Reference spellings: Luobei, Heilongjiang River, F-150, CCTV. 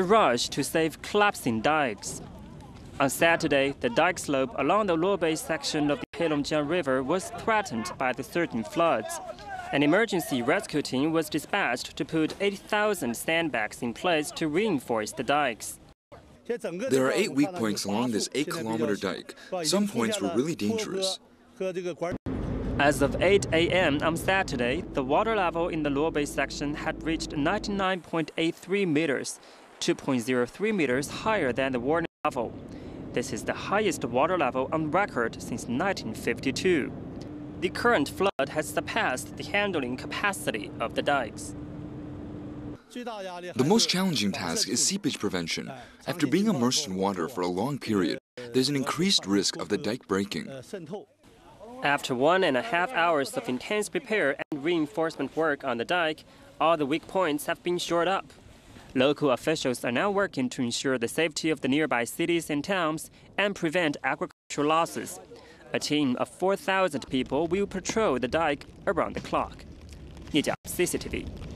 A rush to save collapsing dikes. On Saturday, the dike slope along the Luobei section of the Heilongjiang River was threatened by the surging floods. An emergency rescue team was dispatched to put 8,000 sandbags in place to reinforce the dikes. There are 8 weak points along this 8-kilometer dike. Some points were really dangerous. As of 8 a.m. on Saturday, the water level in the Luobei section had reached 99.83 meters, 2.03 meters higher than the warning level. This is the highest water level on record since 1952. The current flood has surpassed the handling capacity of the dikes. The most challenging task is seepage prevention. After being immersed in water for a long period, there's an increased risk of the dike breaking. After 1.5 hours of intense repair and reinforcement work on the dike, all the weak points have been shored up. Local officials are now working to ensure the safety of the nearby cities and towns and prevent agricultural losses. A team of 4,000 people will patrol the dike around the clock. CCTV.